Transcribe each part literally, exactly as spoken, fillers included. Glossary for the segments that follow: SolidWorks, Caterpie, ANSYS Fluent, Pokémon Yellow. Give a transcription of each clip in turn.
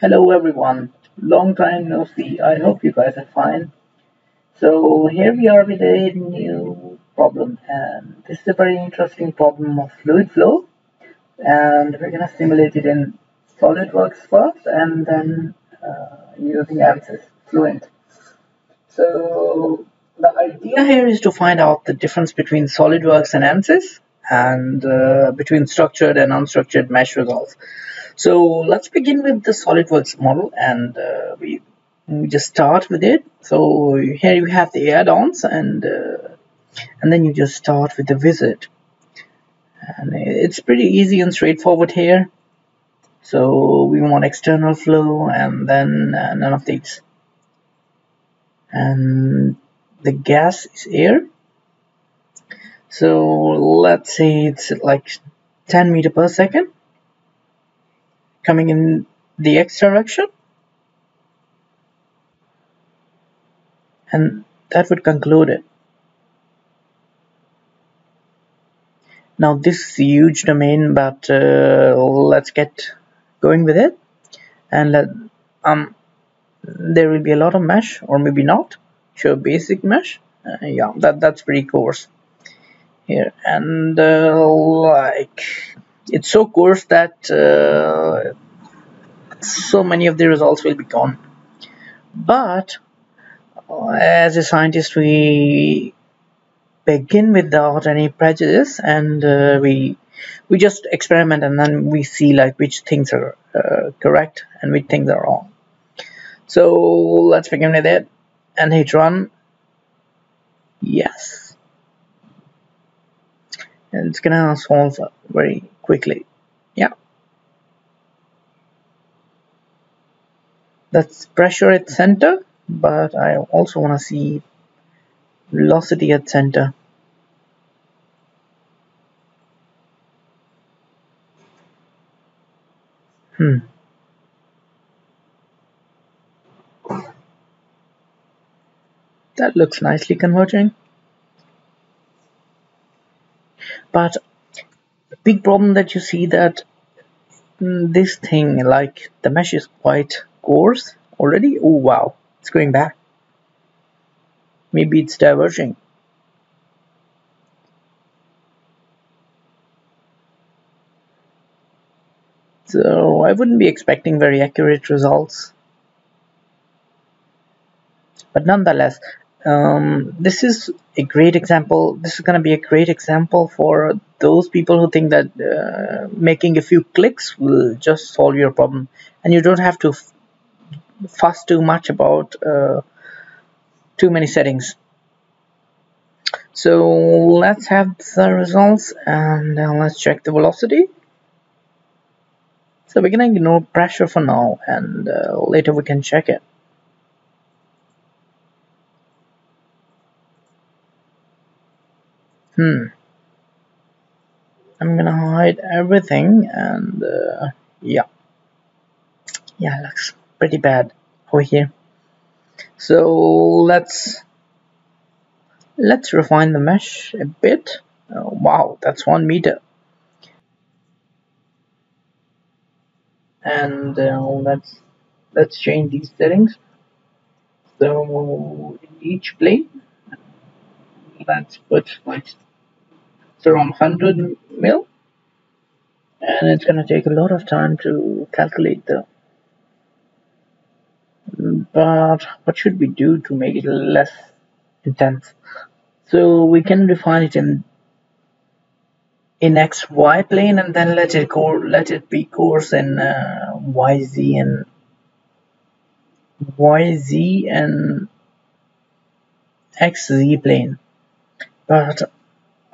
Hello everyone, long time no see. I hope you guys are fine. So here we are with a new problem, and this is a very interesting problem of fluid flow, and we're gonna simulate it in SolidWorks first and then uh, using ANSYS Fluent. So the idea here is to find out the difference between SolidWorks and ANSYS, and uh, between structured and unstructured mesh results. So let's begin with the SolidWorks model, and uh, we, we just start with it. So here you have the add-ons, and uh, and then you just start with the wizard, and it's pretty easy and straightforward here. So we want external flow, and then uh, none of these, and the gas is air. So let's say it's like ten meter per second coming in the x direction, and that would conclude it. Now this is a huge domain, but uh, let's get going with it, and let um there will be a lot of mesh, or maybe not. Sure, basic mesh, uh, yeah, that that's pretty coarse here, and uh, like it's so coarse that uh, so many of the results will be gone. But uh, as a scientist, we begin without any prejudice, and uh, we we just experiment, and then we see like which things are uh, correct and which things are wrong. So let's begin with it and hit run. Yes. And it's gonna solve very quickly. Yeah, that's pressure at center, but I also want to see velocity at center. Hmm. That looks nicely converging. But the big problem that you see that this thing, like the mesh is quite coarse already. Oh wow, it's going back. Maybe it's diverging. So I wouldn't be expecting very accurate results. But nonetheless, Um, this is a great example. This is going to be a great example for those people who think that uh, making a few clicks will just solve your problem, and you don't have to f fuss too much about uh, too many settings. So let's have the results, and uh, let's check the velocity. So we're going to ignore pressure for now, and uh, later we can check it. Hmm. I'm gonna hide everything, and uh, yeah, yeah, looks pretty bad over here. So let's let's refine the mesh a bit. Oh, wow, that's one meter, and uh, let's let's change these settings. So in each plane, let's put like it's around one hundred mil, and it's gonna take a lot of time to calculate the. But what should we do to make it less intense? So we can define it in in X Y plane, and then let it go, let it be coarse in uh, Y Z and Y Z and X Z plane. But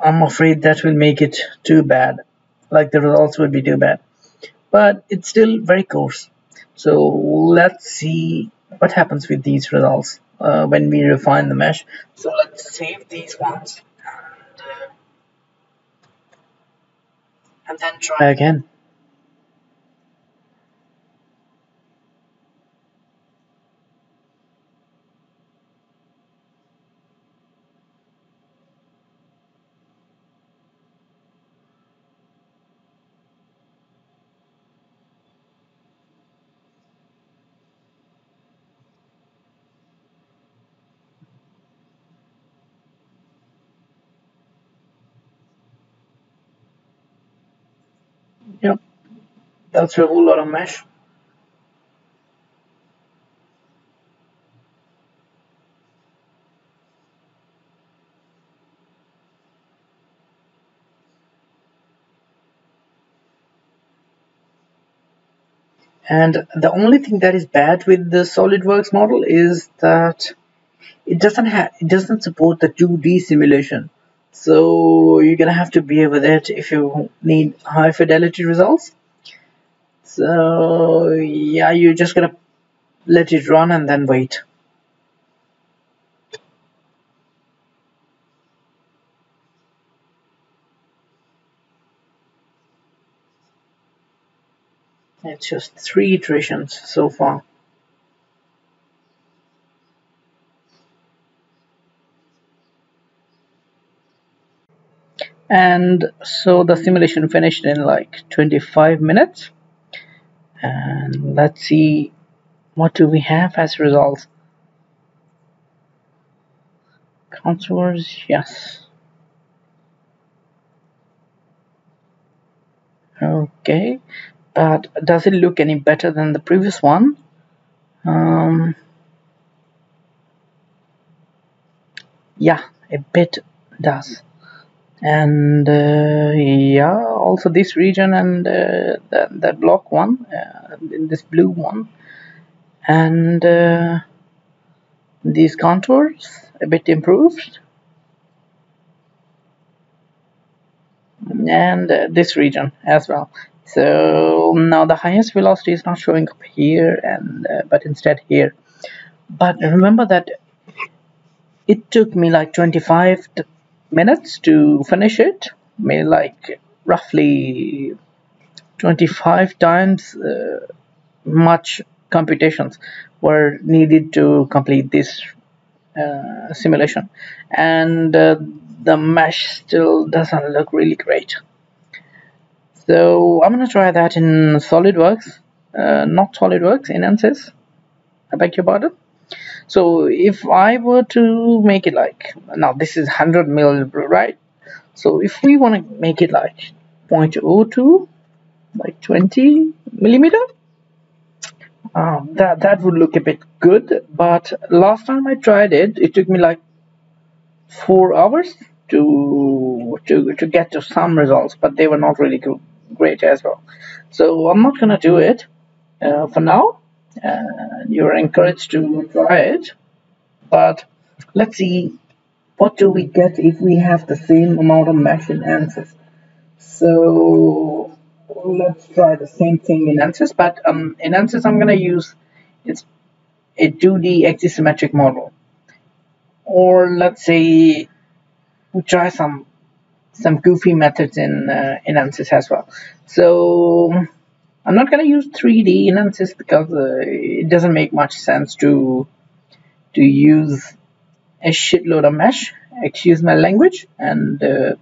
I'm afraid that will make it too bad, like the results would be too bad, but it's still very coarse. So let's see what happens with these results uh, when we refine the mesh. So let's save these ones, and, uh, and then try again. That's a whole lot of mesh. And the only thing that is bad with the SolidWorks model is that it doesn't have it doesn't support the two D simulation. So you're gonna have to behave with it if you need high fidelity results. So yeah, you're just gonna let it run and then wait. It's just three iterations so far. And so the simulation finished in like twenty-five minutes. And let's see, what do we have as results? Contours, yes. Okay. But does it look any better than the previous one? Um, yeah, a bit does. And uh, yeah, also this region and uh, that, that block one, uh, this blue one, and uh, these contours a bit improved, and uh, this region as well. So now the highest velocity is not showing up here, and uh, but instead here. But remember that it took me like twenty-five minutes to finish it. I mean, like roughly twenty-five times uh, much computations were needed to complete this uh, simulation, and uh, the mesh still doesn't look really great. So I'm going to try that in SolidWorks, uh, not SolidWorks, in ANSYS, I beg your pardon. So if I were to make it like, now this is one hundred mil, right? So if we want to make it like zero point zero two, like twenty millimeter, um, that, that would look a bit good. But last time I tried it, it took me like four hours to, to, to get to some results, but they were not really good. Great as well. So I'm not gonna do it uh, for now. Uh, you're encouraged to try it, but let's see what do we get if we have the same amount of mesh in ANSYS. So let's try the same thing in ANSYS, but um, in ANSYS I'm gonna use it's a two D axisymmetric model, or let's say we try some some goofy methods in uh, in ANSYS as well. So I'm not going to use three D in ANSYS because uh, it doesn't make much sense to to use a shitload of mesh, excuse my language, and uh,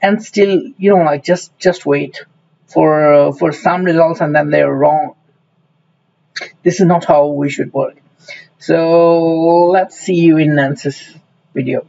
and still, you know, like just just wait for uh, for some results and then they're wrong. This is not how we should work. So let's see you in ANSYS video.